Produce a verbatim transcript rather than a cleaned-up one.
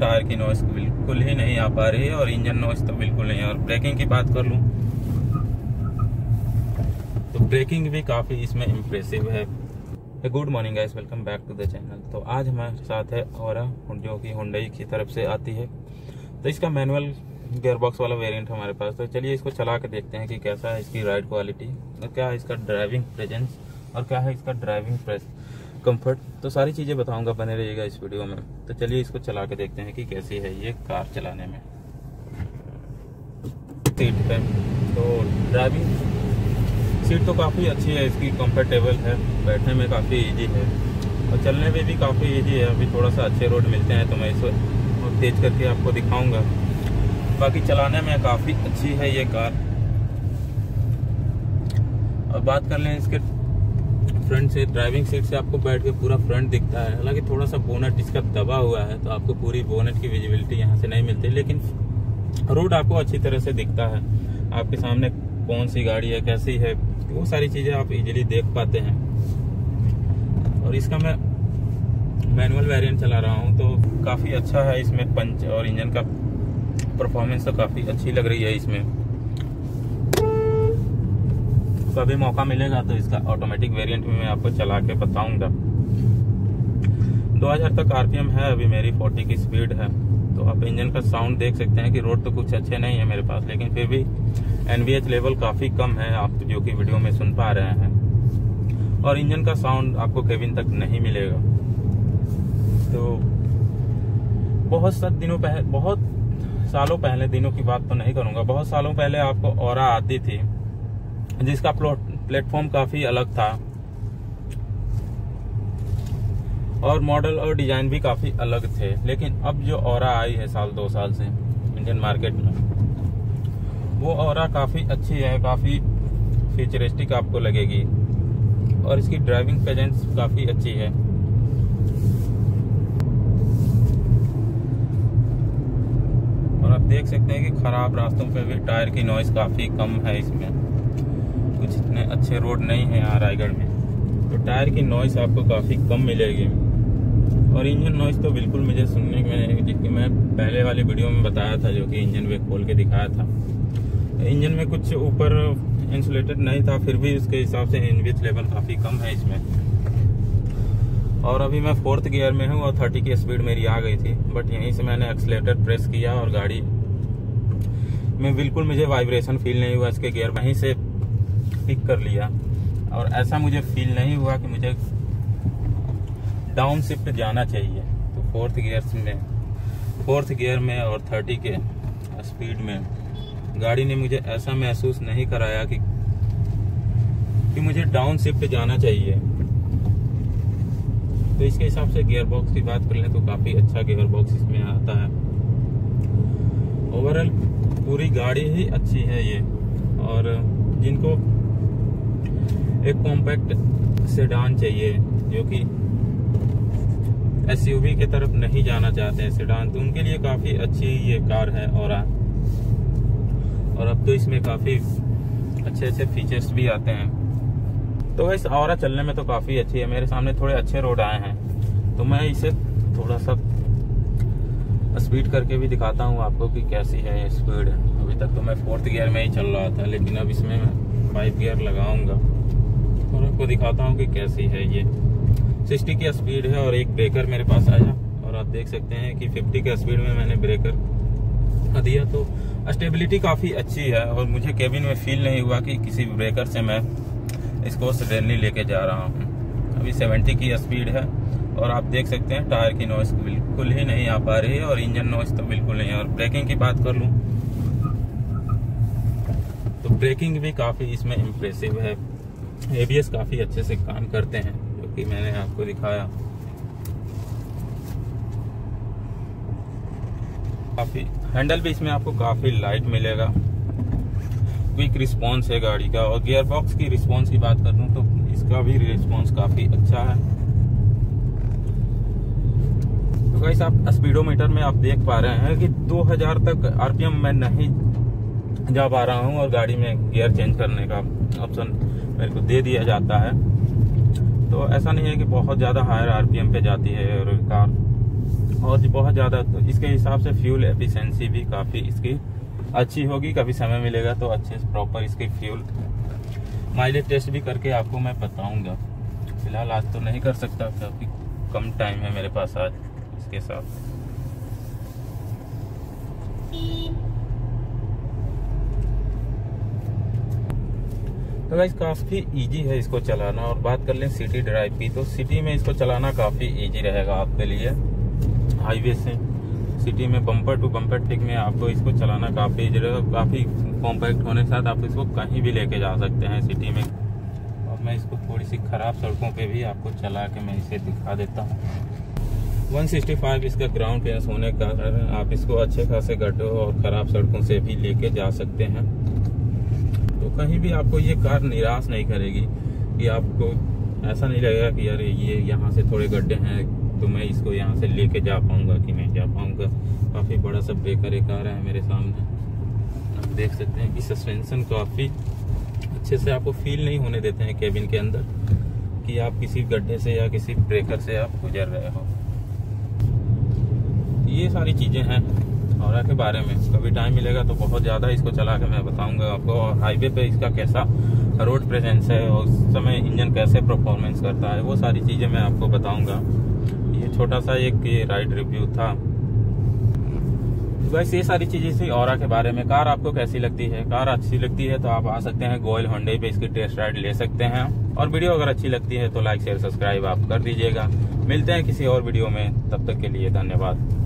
Tyre की noise बिल्कुल ही नहीं आ पा रही है और इंजन नॉइस तो बिल्कुल नहीं। और ब्रेकिंग की बात कर लूं तो ब्रेकिंग भी काफ़ी इसमें इम्प्रेसिव है। Good morning guys, welcome back to the channel. तो आज हमारे साथ है और जो कि हुंडई की तरफ से आती है, तो इसका मैनुअल गियरबॉक्स वाला वेरिएंट हमारे पास। तो चलिए इसको चला के देखते हैं कि कैसा है इसकी राइड क्वालिटी और क्या है इसका ड्राइविंग प्रेजेंस और क्या है इसका ड्राइविंग प्रेस कंफर्ट। तो सारी चीज़ें बताऊंगा, बने रहिएगा इस वीडियो में। तो चलिए इसको चला के देखते हैं कि कैसी है ये कार चलाने में। सीट पे तो ड्राइविंग सीट तो काफ़ी अच्छी है इसकी, कंफर्टेबल है, बैठने में काफ़ी इजी है और चलने में भी काफ़ी इजी है। अभी थोड़ा सा अच्छे रोड मिलते हैं तो मैं इसको तेज करके आपको दिखाऊँगा। बाकी चलाने में काफ़ी अच्छी है ये कार। और बात कर लें इसके फ्रंट से, ड्राइविंग सीट से आपको बैठ के पूरा फ्रंट दिखता है। हालांकि थोड़ा सा बोनट इसका दबा हुआ है तो आपको पूरी बोनट की विजिबिलिटी यहाँ से नहीं मिलती, लेकिन रोड आपको अच्छी तरह से दिखता है। आपके सामने कौन सी गाड़ी है, कैसी है, वो सारी चीज़ें आप इजीली देख पाते हैं। और इसका मैं मैनुअल वेरिएंट चला रहा हूँ तो काफ़ी अच्छा है। इसमें पंच और इंजन का परफॉर्मेंस तो काफ़ी अच्छी लग रही है इसमें। कभी मौका मिलेगा तो इसका ऑटोमेटिक वेरिएंट भी मैं आपको चला के बताऊंगा। दो हज़ार तक आरपीएम है, अभी मेरी चालीस की स्पीड है। तो आप इंजन का साउंड देख सकते हैं कि रोड तो कुछ अच्छे नहीं है मेरे पास, लेकिन फिर भी एनवीएच लेवल काफ़ी कम है, आप जो कि वीडियो में सुन पा रहे हैं। और इंजन का साउंड आपको केबिन तक नहीं मिलेगा। तो बहुत सात दिनों पहले, बहुत सालों पहले, दिनों की बात तो नहीं करूँगा, बहुत सालों पहले आपको ऑरा आती थी जिसका प्लेटफॉर्म काफ़ी अलग था और मॉडल और डिज़ाइन भी काफ़ी अलग थे। लेकिन अब जो ऑरा आई है साल दो साल से इंडियन मार्केट में, वो ऑरा काफ़ी अच्छी है, काफ़ी फ्यूचरिस्टिक आपको लगेगी और इसकी ड्राइविंग प्रेजेंस काफ़ी अच्छी है। और आप देख सकते हैं कि ख़राब रास्तों पे भी टायर की नॉइज़ काफ़ी कम है इसमें। कुछ इतने अच्छे रोड नहीं है यहाँ रायगढ़ में, तो टायर की नॉइस आपको काफ़ी कम मिलेगी। और इंजन नॉइस तो बिल्कुल मुझे सुनने में नहीं, जिसकी मैं पहले वाले वीडियो में बताया था, जो कि इंजन वे खोल के दिखाया था। इंजन में कुछ ऊपर इंसुलेटेड नहीं था, फिर भी उसके हिसाब से एनवीएच लेवल काफ़ी कम है इसमें। और अभी मैं फोर्थ गियर में हूँ और थर्टी की स्पीड मेरी आ गई थी, बट यहीं से मैंने एक्सीलेटर प्रेस किया और गाड़ी में बिल्कुल मुझे वाइब्रेशन फील नहीं हुआ। इसके गियर वहीं से पिक कर लिया और ऐसा मुझे फील नहीं हुआ कि मुझे डाउन शिफ्ट जाना चाहिए। तो फोर्थ गियर में फोर्थ गियर में और थर्टी के स्पीड में गाड़ी ने मुझे ऐसा महसूस नहीं कराया कि कि मुझे डाउन शिफ्ट जाना चाहिए। तो इसके हिसाब से गियर बॉक्स की बात कर लें तो काफ़ी अच्छा गियर बॉक्स इसमें आता है। ओवरऑल पूरी गाड़ी ही अच्छी है ये। और जिनको एक कॉम्पैक्ट सेडान चाहिए, जो कि एसयूवी की तरफ नहीं जाना चाहते हैं सेडान, तो उनके लिए काफ़ी अच्छी ये कार है ऑरा। और अब तो इसमें काफ़ी अच्छे अच्छे फीचर्स भी आते हैं। तो इस ऑरा चलने में तो काफ़ी अच्छी है। मेरे सामने थोड़े अच्छे रोड आए हैं तो मैं इसे थोड़ा सा स्पीड करके भी दिखाता हूँ आपको कि कैसी है ये स्पीड। अभी तक तो मैं फोर्थ गियर में ही चल रहा था, लेकिन अब इसमें मैं फाइव गियर लगाऊंगा और आपको दिखाता हूँ कि कैसी है ये। सिक्सटी की स्पीड है और एक ब्रेकर मेरे पास आया और आप देख सकते हैं कि फिफ्टी की स्पीड में मैंने ब्रेकर दिया तो स्टेबिलिटी काफ़ी अच्छी है। और मुझे केबिन में फील नहीं हुआ कि किसी ब्रेकर से मैं इसको सडनली लेके जा रहा हूँ। अभी सेवेंटी की स्पीड है और आप देख सकते हैं टायर की नॉइस बिल्कुल ही नहीं आ पा रही है और इंजन नॉइस तो बिल्कुल नहीं है। और ब्रेकिंग की बात कर लूँ तो ब्रेकिंग भी काफ़ी इसमें इम्प्रेसिव है। एबीएस काफ़ी अच्छे से काम करते हैं, जो कि मैंने आपको दिखाया। काफ़ी हैंडल भी इसमें आपको काफ़ी लाइट मिलेगा, क्विक रिस्पॉन्स है गाड़ी का। और गियर बॉक्स की रिस्पॉन्स की बात कर लूँ तो इसका भी रिस्पॉन्स काफ़ी अच्छा है। तो गाइस आप स्पीडोमीटर में आप देख पा रहे हैं कि दो हज़ार तक आरपीएम में नहीं जा पा रहा हूं और गाड़ी में गियर चेंज करने का ऑप्शन मेरे को दे दिया जाता है। तो ऐसा नहीं है कि बहुत ज़्यादा हायर आरपीएम पे जाती है और कार। और बहुत ज़्यादा, तो इसके हिसाब से फ्यूल एफिशिएंसी भी काफ़ी इसकी अच्छी होगी। कभी समय मिलेगा तो अच्छे से प्रॉपर इसके फ्यूल माइलेज टेस्ट भी करके आपको मैं बताऊंगा। फिलहाल आज तो नहीं कर सकता क्योंकि कम टाइम है मेरे पास आज इसके साथ। तो गाइस काफ़ी इजी है इसको चलाना। और बात कर लें सिटी ड्राइव की, तो सिटी में इसको चलाना काफ़ी इजी रहेगा आपके लिए। हाईवे से सिटी में बम्पर टू बम्पर टिक में आपको इसको चलाना काफ़ी इजी रहेगा। काफ़ी कॉम्पैक्ट होने के साथ आप इसको कहीं भी लेके जा सकते हैं सिटी में। और मैं इसको थोड़ी सी ख़राब सड़कों पे भी आपको चला के मैं इसे दिखा देता हूँ। एक सौ पैंसठ इसका ग्राउंड क्लियरेंस होने के कारण आप इसको अच्छे खासे गड्ढों और ख़राब सड़कों से भी लेके जा सकते हैं। तो कहीं भी आपको ये कार निराश नहीं करेगी कि आपको ऐसा नहीं लगेगा कि यार ये यहाँ से थोड़े गड्ढे हैं तो मैं इसको यहाँ से लेके जा पाऊँगा कि नहीं जा पाऊँगा। काफ़ी बड़ा सा ब्रेकर एक आ रहा है मेरे सामने। आप देख सकते हैं कि सस्पेंशन काफ़ी अच्छे से आपको फील नहीं होने देते हैं केबिन के अंदर कि आप किसी गड्ढे से या किसी ब्रेकर से आप गुजर रहे हो। ये सारी चीज़ें हैं और के बारे में। कभी टाइम मिलेगा तो बहुत ज़्यादा इसको चला के मैं बताऊंगा आपको। और हाईवे पे इसका कैसा रोड प्रेजेंस है और समय इंजन कैसे परफॉर्मेंस करता है वो सारी चीज़ें मैं आपको बताऊंगा। ये छोटा सा एक राइड रिव्यू था। बस ये सारी चीज़ें थी और के बारे में। कार आपको कैसी लगती है? कार अच्छी लगती है तो आप आ सकते हैं गोयल होंडे पे, इसकी टेस्ट राइड ले सकते हैं। और वीडियो अगर अच्छी लगती है तो लाइक शेयर सब्सक्राइब आप कर दीजिएगा। मिलते हैं किसी और वीडियो में, तब तक के लिए धन्यवाद।